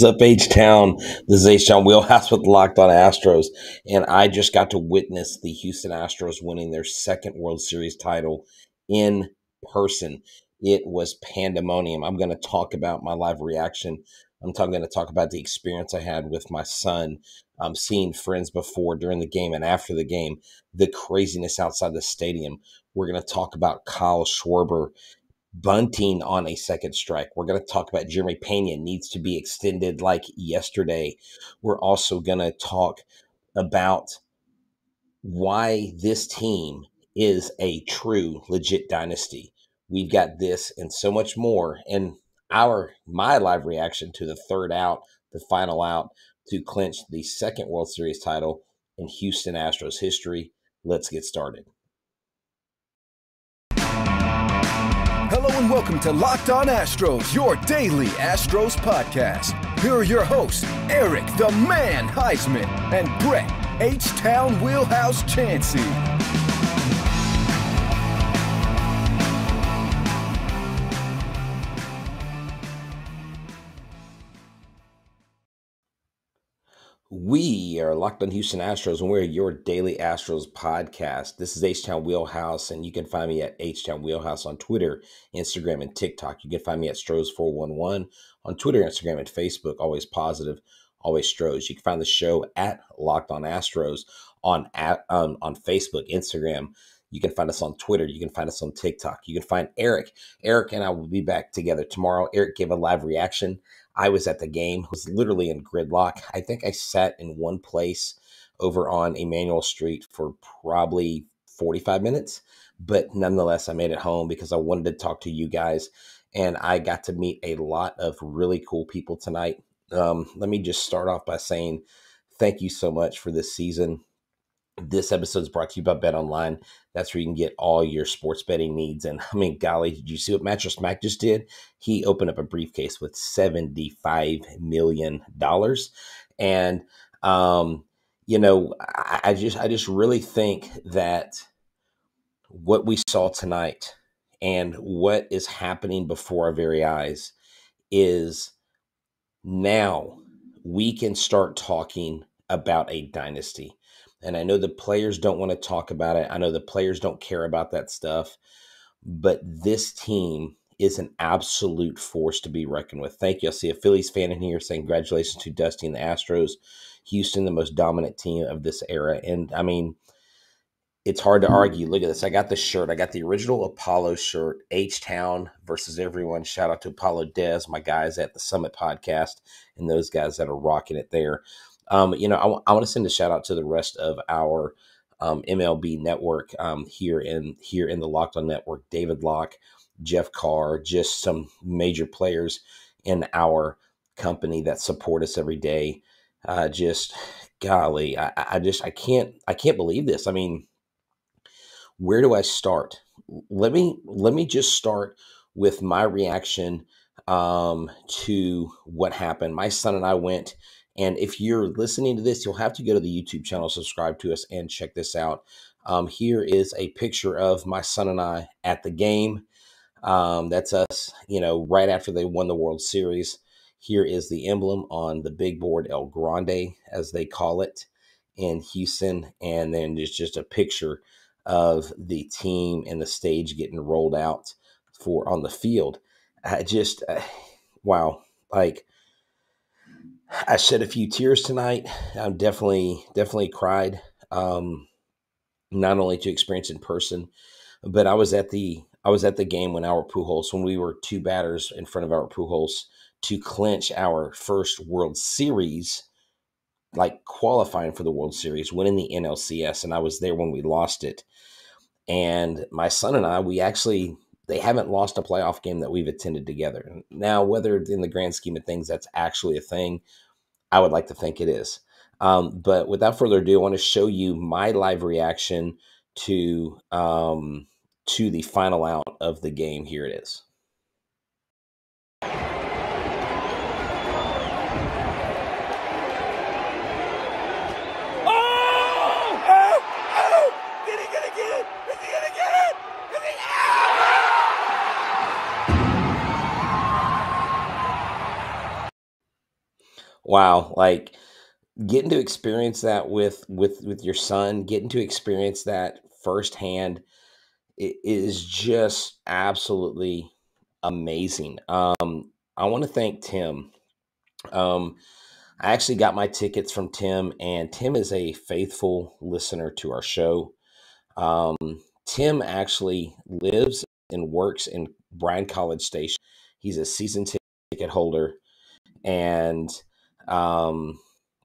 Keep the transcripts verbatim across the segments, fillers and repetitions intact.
What's up, H-Town? This is H-Town Wheelhouse with Locked On Astros, and I just got to witness the Houston Astros winning their second World Series title in person. It was pandemonium. I'm going to talk about my live reaction. I'm going to talk about the experience I had with my son, um, seeing friends before, during the game, and after the game, the craziness outside the stadium. We're going to talk about Kyle Schwarber bunting on a second strike. We're going to talk about Jeremy Pena needs to be extended like yesterday. We're also going to talk about why this team is a true, legit dynasty. We've got this and so much more. And our my live reaction to the third out, the final out, to clinch the second World Series title in Houston Astros history. Let's get started. Hello and welcome to Locked On Astros, your daily Astros podcast. Here are your hosts, Eric the Man Heisman and Brett H-Town Wheelhouse Chancey. We are Locked On Houston Astros, and we're your daily Astros podcast. This is H-Town Wheelhouse, and you can find me at H-Town Wheelhouse on Twitter, Instagram, and TikTok. You can find me at Stros four one one on Twitter, Instagram, and Facebook. Always positive, always Stros. You can find the show at Locked On Astros on, at, um, on Facebook, Instagram. You can find us on Twitter. You can find us on TikTok. You can find Eric. Eric and I will be back together tomorrow. Eric gave a live reaction. I was at the game. I was literally in gridlock. I think I sat in one place over on Emanuel Street for probably forty-five minutes. But nonetheless, I made it home because I wanted to talk to you guys. And I got to meet a lot of really cool people tonight. Um, let me just start off by saying thank you so much for this season. This episode is brought to you by BetOnline. That's where you can get all your sports betting needs. And I mean, golly, did you see what Mattress Mac just did? He opened up a briefcase with seventy-five million dollars. And, um, you know, I, I just I just really think that what we saw tonight and what is happening before our very eyes is now we can start talking about a dynasty. And I know the players don't want to talk about it. I know the players don't care about that stuff. But this team is an absolute force to be reckoned with. Thank you. I see a Phillies fan in here saying congratulations to Dusty and the Astros. Houston, the most dominant team of this era. And, I mean, it's hard to argue. Look at this. I got the shirt. I got the original Apollo shirt, H-Town versus everyone. Shout out to Apollo Des, my guys at the Summit podcast, and those guys that are rocking it there. Um, you know, I, w- I want to send a shout out to the rest of our um, M L B network um, here in here in the Locked On Network. David Locke, Jeff Carr, just some major players in our company that support us every day. Uh, just golly, I, I just I can't I can't believe this. I mean, where do I start? Let me let me just start with my reaction um, to what happened. My son and I went. And if you're listening to this, you'll have to go to the YouTube channel, subscribe to us, and check this out. Um, here is a picture of my son and I at the game. Um, that's us, you know, right after they won the World Series. Here is the emblem on the big board, El Grande, as they call it, in Houston. And then there's just a picture of the team and the stage getting rolled out for on the field. I just, uh, wow, like... I shed a few tears tonight. I definitely, definitely cried, um, not only to experience in person, but I was at the I was at the game when Albert Pujols, when we were two batters in front of Albert Pujols to clinch our first World Series, like qualifying for the World Series, winning the N L C S, and I was there when we lost it. And my son and I, we actually. They haven't lost a playoff game that we've attended together. Now, whether in the grand scheme of things that's actually a thing, I would like to think it is. Um, but without further ado, I want to show you my live reaction to um, to the final out of the game. Here it is. wow, like getting to experience that with with with your son, getting to experience that firsthand, it is just absolutely amazing. Um, I want to thank Tim. Um, I actually got my tickets from Tim, and Tim is a faithful listener to our show. Um, Tim actually lives and works in Bryan College Station. He's a season ticket holder, and um,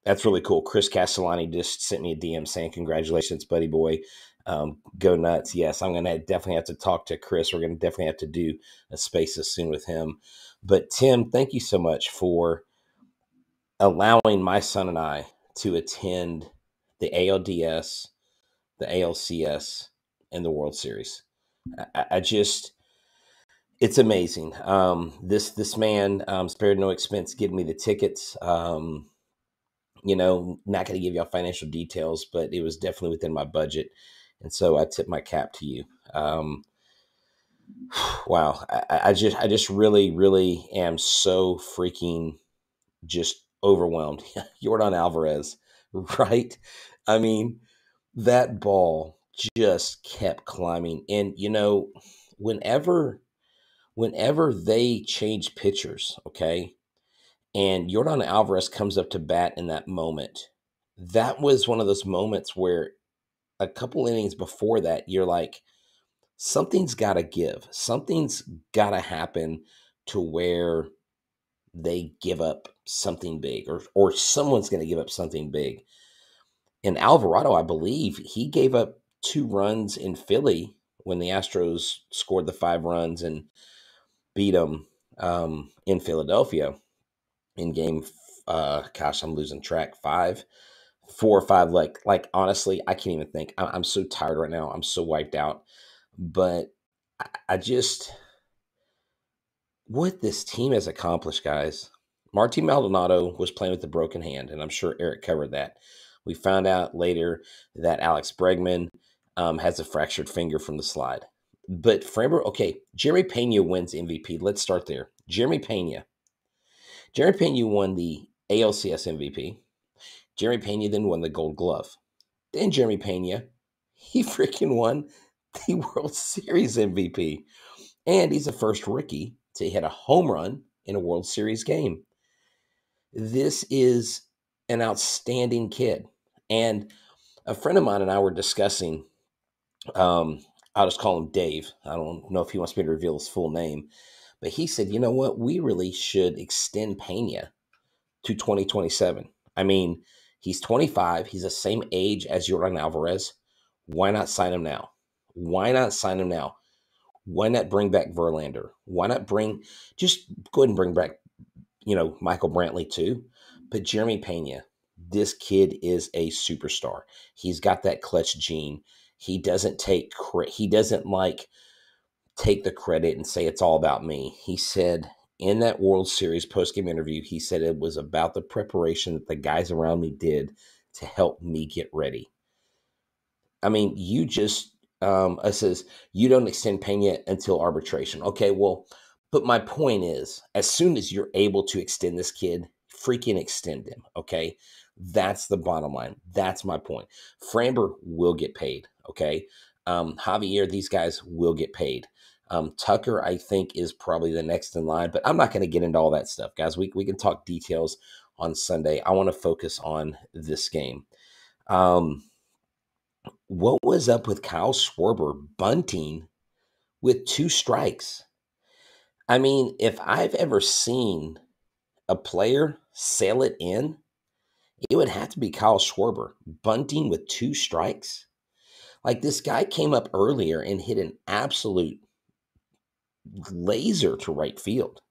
that's really cool. Chris Castellani just sent me a D M saying, "Congratulations, buddy boy. Um, go nuts." Yes, I'm going to definitely have to talk to Chris. We're going to definitely have to do a Spaces soon with him. But Tim, thank you so much for allowing my son and I to attend the A L D S, the A L C S, and the World Series. I, I just, it's amazing. Um, this this man um, spared no expense giving me the tickets. Um, you know, not going to give y'all financial details, but it was definitely within my budget. And so I tip my cap to you. Um, wow. I, I just, I just really, really am so freaking just overwhelmed. Yordan Alvarez, right? I mean, that ball just kept climbing. And, you know, whenever, whenever they change pitchers, okay, and Yordan Alvarez comes up to bat in that moment, that was one of those moments where a couple innings before that, you're like, something's got to give. Something's got to happen to where they give up something big, or or someone's going to give up something big. And Alvarado, I believe, he gave up two runs in Philly when the Astros scored the five runs and beat them um, in Philadelphia in game, uh, gosh, I'm losing track, five. Four or five, like, like honestly, I can't even think. I'm so tired right now. I'm so wiped out. But I, I just, what this team has accomplished, guys. Martin Maldonado was playing with a broken hand, and I'm sure Eric covered that. We found out later that Alex Bregman um, has a fractured finger from the slide. But Framber, okay, Jeremy Pena wins M V P. Let's start there. Jeremy Pena. Jeremy Pena won the A L C S M V P. Jeremy Pena then won the Gold Glove. Then Jeremy Pena, he freaking won the World Series M V P. And he's the first rookie to hit a home run in a World Series game. This is an outstanding kid. And a friend of mine and I were discussing, um, I'll just call him Dave. I don't know if he wants me to reveal his full name. But he said, you know what? We really should extend Pena to twenty twenty-seven. I mean, he's twenty-five. He's the same age as Yordan Alvarez. Why not sign him now? Why not sign him now? Why not bring back Verlander? Why not bring, just go ahead and bring back, you know, Michael Brantley too. But Jeremy Pena, this kid is a superstar. He's got that clutch gene. He doesn't take, he doesn't like take the credit and say it's all about me. He said, in that World Series postgame interview, he said it was about the preparation that the guys around me did to help me get ready. I mean, you just, um, it says, you don't extend Pena until arbitration. Okay, well, but my point is, as soon as you're able to extend this kid, freaking extend him, okay? That's the bottom line. That's my point. Framber will get paid, okay? Um, Javier, these guys will get paid. Um, Tucker, I think, is probably the next in line, but I'm not going to get into all that stuff, guys. We we can talk details on Sunday. I want to focus on this game. Um, what was up with Kyle Schwarber bunting with two strikes? I mean, if I've ever seen a player sail it in, it would have to be Kyle Schwarber bunting with two strikes. Like, this guy came up earlier and hit an absolute laser to right field,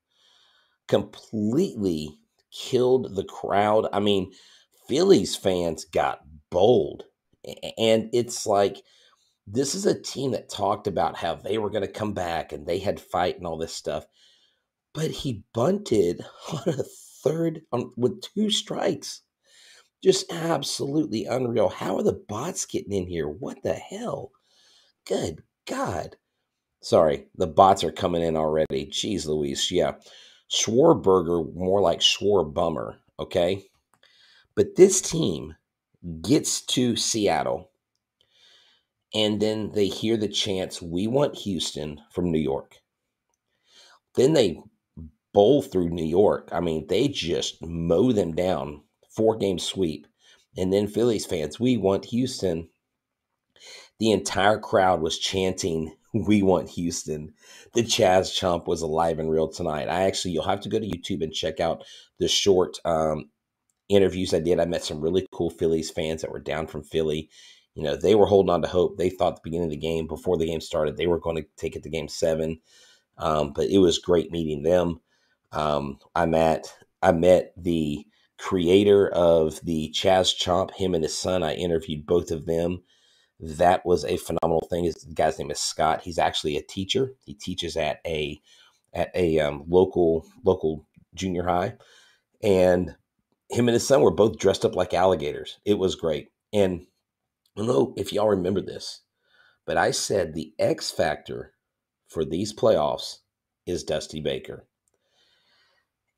completely killed the crowd. I mean, Phillies fans got bold, and it's like, this is a team that talked about how they were going to come back and they had fight and all this stuff, but he bunted on a third on, with two strikes. Just absolutely unreal. How are the bots getting in here? What the hell? Good God. Sorry, the bots are coming in already. Jeez Louise, yeah. Schwarberger, more like Schwarbummer. okay? But this team gets to Seattle, and then they hear the chants, "We want Houston" from New York. Then they bowl through New York. I mean, they just mow them down, four-game sweep. And then Phillies fans, "We want Houston." The entire crowd was chanting, "We want Houston." The Chaz Chomp was alive and real tonight. I actually, you'll have to go to YouTube and check out the short um, interviews I did. I met some really cool Phillies fans that were down from Philly. You know, they were holding on to hope. They thought at the beginning of the game, before the game started, they were going to take it to game seven. Um, but it was great meeting them. Um, I met, I met the creator of the Chaz Chomp, him and his son. I interviewed both of them. That was a phenomenal thing. His guy's name is Scott. He's actually a teacher. He teaches at a at a um, local local junior high, and him and his son were both dressed up like alligators. It was great. And I don't know if y'all remember this, but I said the X factor for these playoffs is Dusty Baker.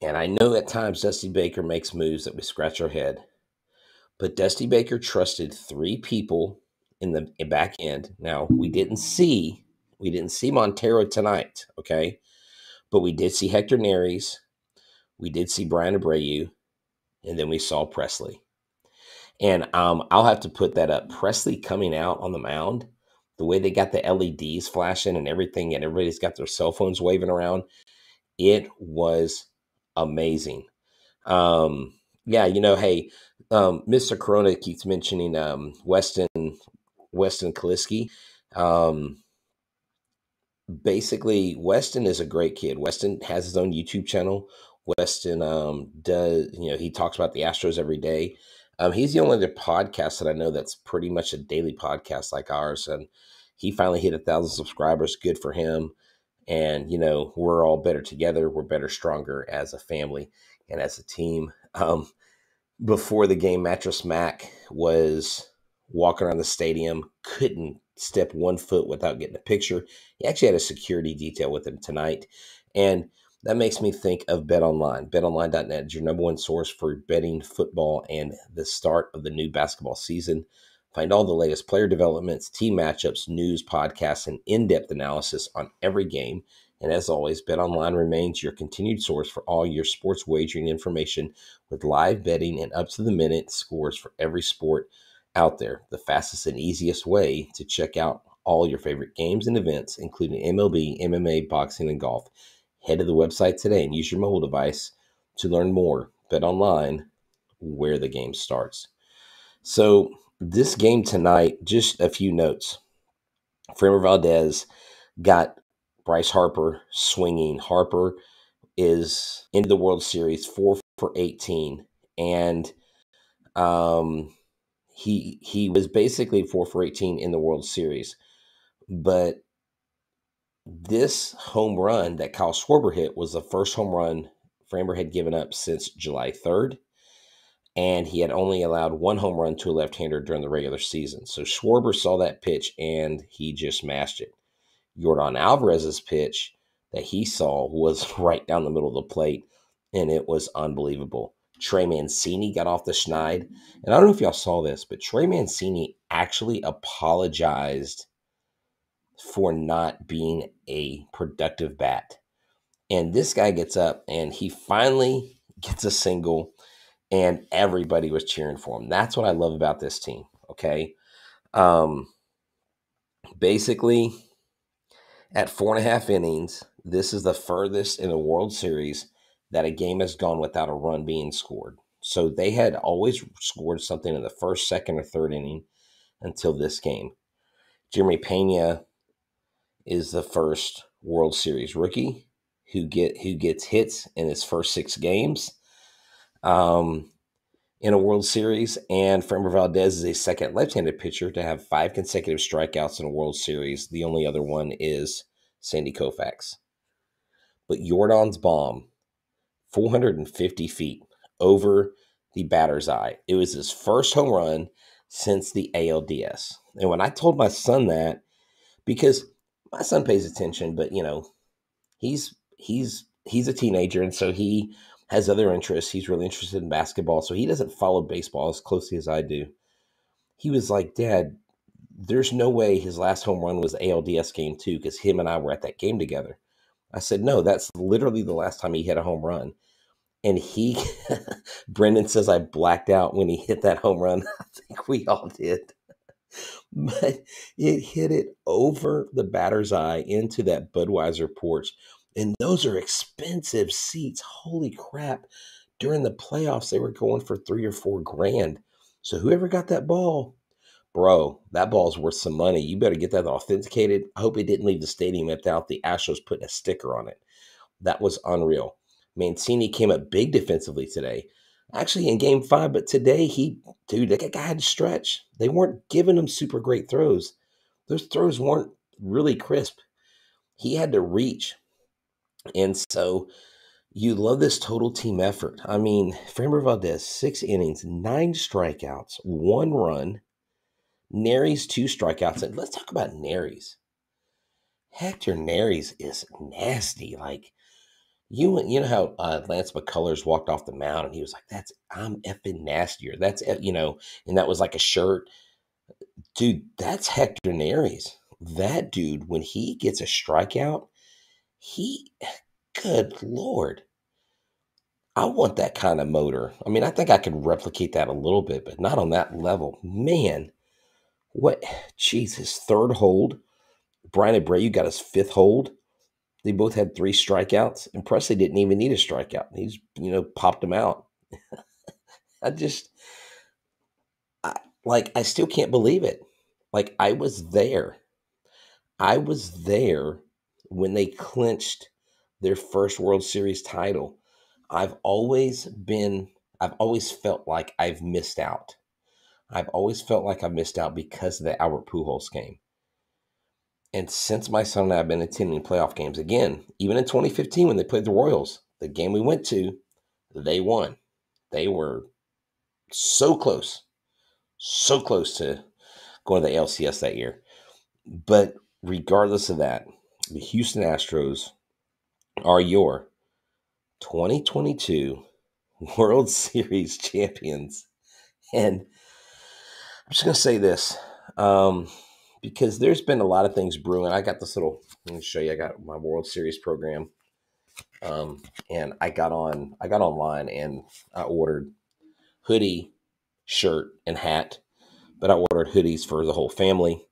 And I know at times Dusty Baker makes moves that we scratch our head, but Dusty Baker trusted three people in the back end. Now, we didn't see we didn't see Montero tonight, okay? But we did see Hector Neris, we did see Bryan Abreu, and then we saw Presley. And um, I'll have to put that up. Presley coming out on the mound, the way they got the L E Ds flashing and everything, and everybody's got their cell phones waving around, it was amazing. Um, yeah, you know, hey, um, Mister Corona keeps mentioning um, Weston Weston Kaliski. Um, basically, Weston is a great kid. Weston has his own YouTube channel. Weston um, does, you know, he talks about the Astros every day. Um, he's the only other podcast that I know that's pretty much a daily podcast like ours, and he finally hit a thousand subscribers. Good for him. And, you know, we're all better together. We're better, stronger as a family and as a team. Um, before the game, Mattress Mac was walking around the stadium, couldn't step one foot without getting a picture. He actually had a security detail with him tonight. And that makes me think of BetOnline. bet online dot net is your number one source for betting football and the start of the new basketball season. Find all the latest player developments, team matchups, news, podcasts, and in-depth analysis on every game. And as always, BetOnline remains your continued source for all your sports wagering information with live betting and up-to-the-minute scores for every sport out there. The fastest and easiest way to check out all your favorite games and events, including M L B, M M A, boxing, and golf. Head to the website today and use your mobile device to learn more. BetOnline, where the game starts. So this game tonight, just a few notes. Framber Valdez got Bryce Harper swinging. Harper is into the World Series four for eighteen, and um, he he was basically four for eighteen in the World Series, but this home run that Kyle Schwarber hit was the first home run Framber had given up since July third, and he had only allowed one home run to a left-hander during the regular season. So Schwarber saw that pitch, and he just mashed it. Yordan Alvarez's pitch that he saw was right down the middle of the plate, and it was unbelievable. Trey Mancini got off the schneid, and I don't know if y'all saw this, but Trey Mancini actually apologized for not being a productive bat. And this guy gets up and he finally gets a single, and everybody was cheering for him. That's what I love about this team, okay? Um, basically, at four and a half innings, this is the furthest in the World Series that a game has gone without a run being scored. So they had always scored something in the first, second, or third inning until this game. Jeremy Pena is the first World Series rookie who get who gets hits in his first six games um, in a World Series. And Framber Valdez is a second left-handed pitcher to have five consecutive strikeouts in a World Series. The only other one is Sandy Koufax. But Yordan's bomb, four hundred fifty feet over the batter's eye. It was his first home run since the A L D S. And when I told my son that, because my son pays attention, but, you know, he's he's he's a teenager, and so he has other interests. He's really interested in basketball, so he doesn't follow baseball as closely as I do. He was like, Dad, there's no way his last home run was A L D S game two because him and I were at that game together. I said, no, that's literally the last time he hit a home run. And he, Brendan says, I blacked out when he hit that home run. I think we all did. But it hit it over the batter's eye into that Budweiser porch. And those are expensive seats. Holy crap. During the playoffs, they were going for three or four grand. So whoever got that ball, bro, that ball's worth some money. You better get that authenticated. I hope it didn't leave the stadium without the Astros putting a sticker on it. That was unreal. Mancini came up big defensively today. Actually, in game five, but today, he, dude, that guy had to stretch. They weren't giving him super great throws. Those throws weren't really crisp. He had to reach. And so you love this total team effort. I mean, Framber Valdez, six innings, nine strikeouts, one run. Neris, two strikeouts. And let's talk about Neris. Hector Neris is nasty. Like, You you know how uh, Lance McCullers walked off the mound and he was like, "That's I'm effing nastier." That's, you know, and that was like a shirt. Dude, that's Hector Neris. That dude, when he gets a strikeout, he, good Lord. I want that kind of motor. I mean, I think I could replicate that a little bit, but not on that level. Man, what, jeez, his third hold. Bryan Abreu got his fifth hold. They both had three strikeouts, and Presley didn't even need a strikeout. He's, you know, popped him out. I just, I, like, I still can't believe it. Like, I was there. I was there when they clinched their first World Series title. I've always been, I've always felt like I've missed out. I've always felt like I missed out because of the Albert Pujols game. And since my son and I have been attending playoff games again, even in twenty fifteen when they played the Royals, the game we went to, they won. They were so close, so close to going to the A L C S that year. But regardless of that, the Houston Astros are your twenty twenty-two World Series champions. And I'm just going to say this. Um... Because there's been a lot of things brewing. I got this little, let me show you. I got my World Series program. Um, and I got on, I got online and I ordered hoodie, shirt, and hat. But I ordered hoodies for the whole family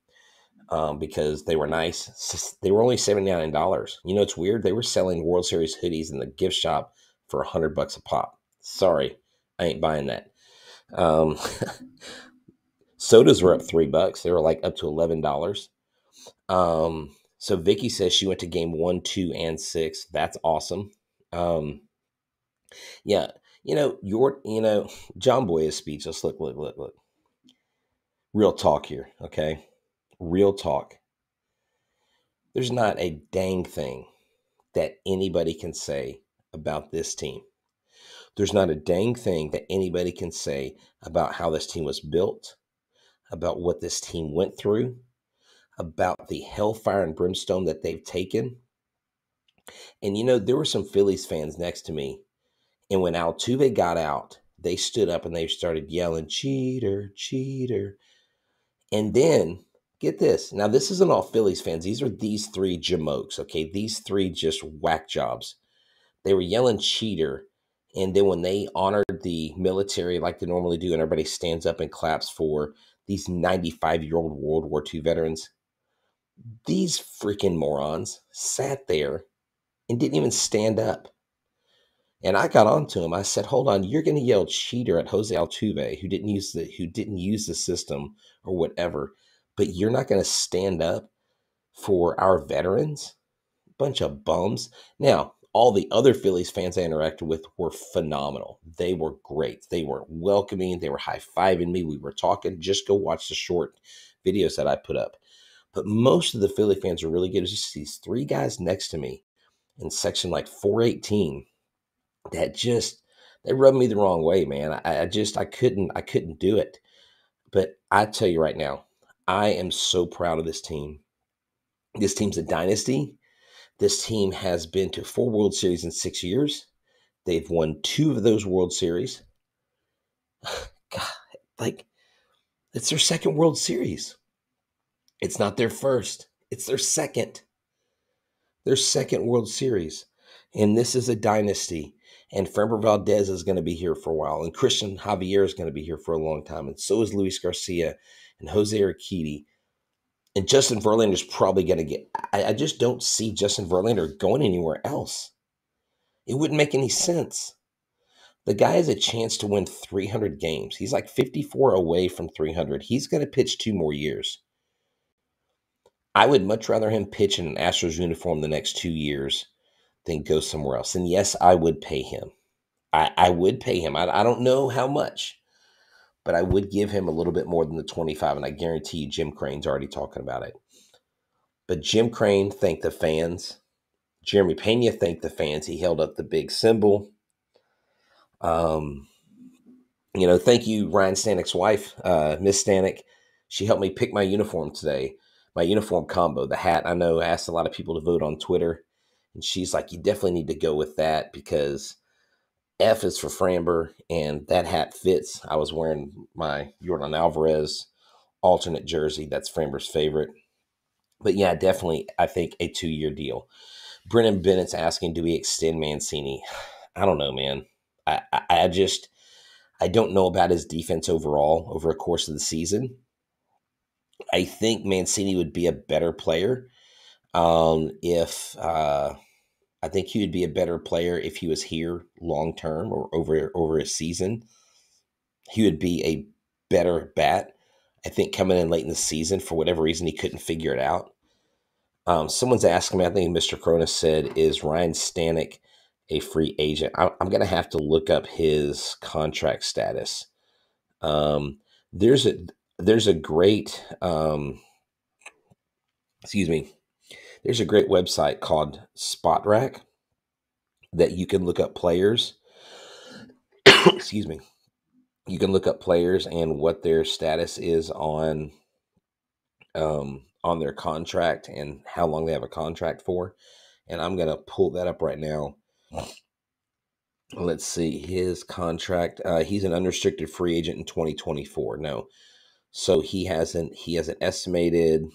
um, because they were nice. They were only seventy-nine dollars. You know, it's weird. They were selling World Series hoodies in the gift shop for one hundred bucks a pop. Sorry, I ain't buying that. Um Sodas were up three bucks. They were like up to eleven dollars. Um, so Vicky says she went to game one, two, and six. That's awesome. Um, yeah, you know, your you know, John Boy is speechless. Look, look, look, look. Real talk here, okay? Real talk. There's not a dang thing that anybody can say about this team. There's not a dang thing that anybody can say about how this team was built, about what this team went through, about the hellfire and brimstone that they've taken. And, you know, there were some Phillies fans next to me. And when Altuve got out, they stood up and they started yelling, cheater, cheater. And then, get this. Now, this isn't all Phillies fans. These are these three jamokes, okay? These three just whack jobs. They were yelling cheater. And then when they honored the military like they normally do and everybody stands up and claps for these ninety-five-year-old World War Two veterans, these freaking morons sat there and didn't even stand up. And I got on to him. I said, hold on, you're going to yell cheater at Jose Altuve, who didn't use the who didn't use the system or whatever, but you're not going to stand up for our veterans? Bunch of bums. Now, all the other Phillies fans I interacted with were phenomenal. They were great. They were welcoming. They were high-fiving me. We were talking. Just go watch the short videos that I put up. But most of the Philly fans are really good. It was just these three guys next to me in section like four eighteen that just, they rubbed me the wrong way, man. I, I just, I couldn't, I couldn't do it. But I tell you right now, I am so proud of this team. This team's a dynasty. This team has been to four World Series in six years. They've won two of those World Series. God, like, it's their second World Series. It's not their first. It's their second. Their second World Series. And this is a dynasty. And Framber Valdez is going to be here for a while. And Christian Javier is going to be here for a long time. And so is Luis Garcia and Jose Urquidy. And Justin Verlander is probably going to get... I, I just don't see Justin Verlander going anywhere else. It wouldn't make any sense. The guy has a chance to win three hundred games. He's like fifty-four away from three hundred. He's going to pitch two more years. I would much rather him pitch in an Astros uniform the next two years than go somewhere else. And yes, I would pay him. I, I would pay him. I, I don't know how much, but I would give him a little bit more than the twenty-five, and I guarantee you Jim Crane's already talking about it. But Jim Crane thanked the fans. Jeremy Pena thanked the fans. He held up the big symbol. Um, you know, thank you, Ryan Stanek's wife, uh, Miss Stanek. She helped me pick my uniform today, my uniform combo, the hat. I know I asked a lot of people to vote on Twitter, and she's like, you definitely need to go with that because F is for Framber, and that hat fits. I was wearing my Yordan Alvarez alternate jersey. That's Framber's favorite. But, yeah, definitely, I think, a two-year deal. Brennan Bennett's asking, do we extend Mancini? I don't know, man. I, I, I just I don't know about his defense overall over the course of the season. I think Mancini would be a better player um, if uh, I think he would be a better player if he was here long term or over over a season. He would be a better bat. I think coming in late in the season, for whatever reason, he couldn't figure it out. Um, someone's asking me, I think Mister Cronus said, is Ryan Stanek a free agent? I, I'm going to have to look up his contract status. Um, there's a there's a great, um, excuse me, there's a great website called Spotrac that you can look up players. excuse me. You can look up players and what their status is on um on their contract and how long they have a contract for. And I'm going to pull that up right now. Let's see his contract. Uh, he's an unrestricted free agent in twenty twenty-four. No. So he hasn't, he has an estimated,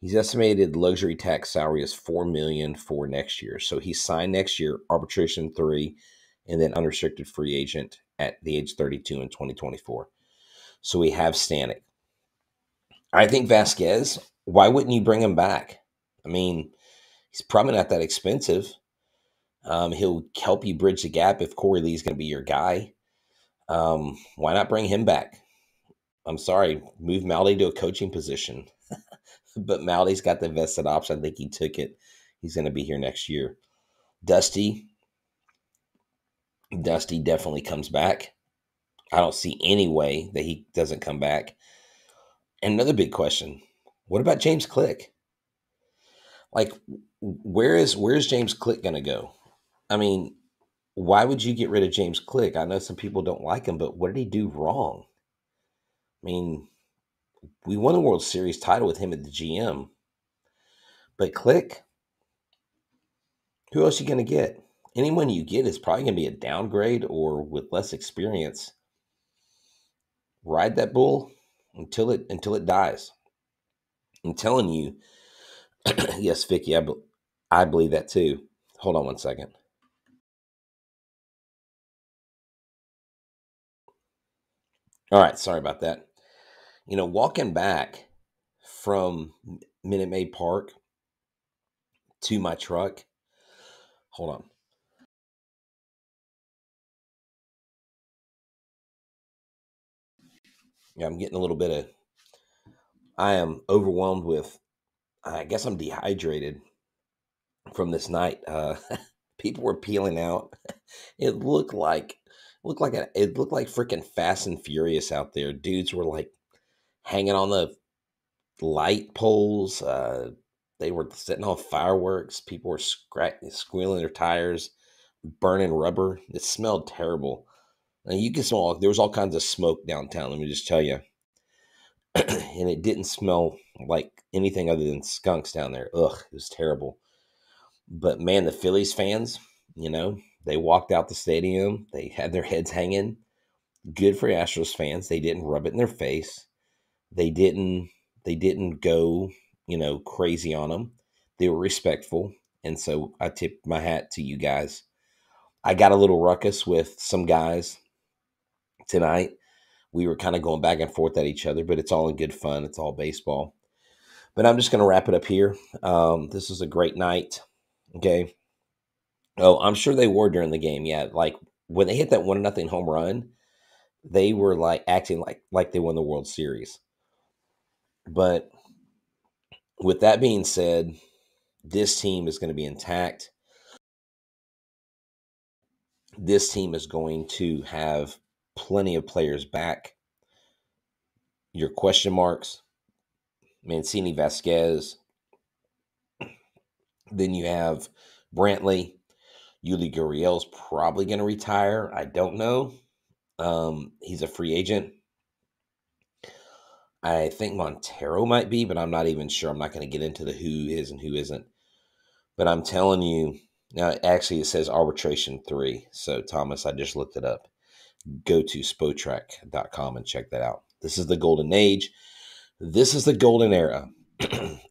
he's estimated luxury tax salary is four million dollars for next year. So he signed next year, arbitration three, and then unrestricted free agent at the age thirty-two in twenty twenty-four. So we have Stanek. I think Vazquez, why wouldn't you bring him back? I mean, he's probably not that expensive. Um, he'll help you bridge the gap if Corey Lee's going to be your guy. Um, why not bring him back? I'm sorry, move Maldi to a coaching position. But Maldi's got the vested option. I think he took it. He's going to be here next year. Dusty. Dusty definitely comes back. I don't see any way that he doesn't come back. And another big question, what about James Click? Like, where is where is James Click going to go? I mean, why would you get rid of James Click? I know some people don't like him, but what did he do wrong? I mean, we won a World Series title with him at the G M. But Click, who else are you going to get? Anyone you get is probably going to be a downgrade or with less experience. Ride that bull until it until it dies. I'm telling you. Yes, Vicky, I, be, I believe that too. Hold on one second. All right, sorry about that. You know, walking back from Minute Maid Park to my truck. Hold on. Yeah, I'm getting a little bit of, I am overwhelmed with, I guess I'm dehydrated from this night. Uh, people were peeling out. It looked like, looked like a, it looked like freaking Fast and Furious out there. Dudes were like hanging on the light poles. Uh, they were setting off fireworks. People were scratch, squealing their tires, burning rubber. It smelled terrible. And you can smell, there was all kinds of smoke downtown, let me just tell you. And it didn't smell like anything other than skunks down there. Ugh, it was terrible. But, man, the Phillies fans, you know, They walked out the stadium. They had their heads hanging. Good for Astros fans. They didn't rub it in their face. They didn't. They didn't go, you know, crazy on them. They were respectful, and so I tipped my hat to you guys. I got a little ruckus with some guys tonight. We were kind of going back and forth at each other, but it's all in good fun. It's all baseball. But I'm just going to wrap it up here. Um, this is a great night, okay? Oh, I'm sure they were during the game, yeah. Like, when they hit that one nothing home run, they were, like, acting like, like they won the World Series. But with that being said, this team is going to be intact. This team is going to have plenty of players back. Your question marks, Mancini, Vazquez. Then you have Brantley. Yuli Gurriel's probably going to retire. I don't know. Um, he's a free agent. I think Montero might be, but I'm not even sure. I'm not going to get into the who is and who isn't. But I'm telling you, now actually it says arbitration three. So, Thomas, I just looked it up. Go to Spotrac dot com and check that out. This is the golden age. This is the golden era.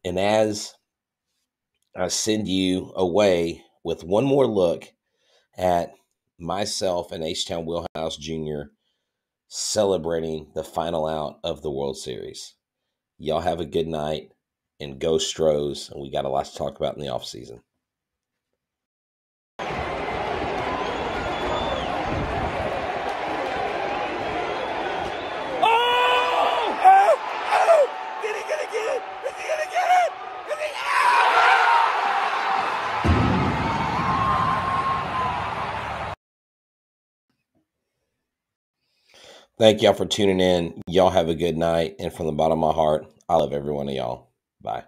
And as I send you away with one more look at myself and H-Town Wheelhouse Junior celebrating the final out of the World Series. Y'all have a good night and go Stros, and we got a lot to talk about in the offseason. Thank y'all for tuning in. Y'all have a good night. And from the bottom of my heart, I love every one of y'all. Bye.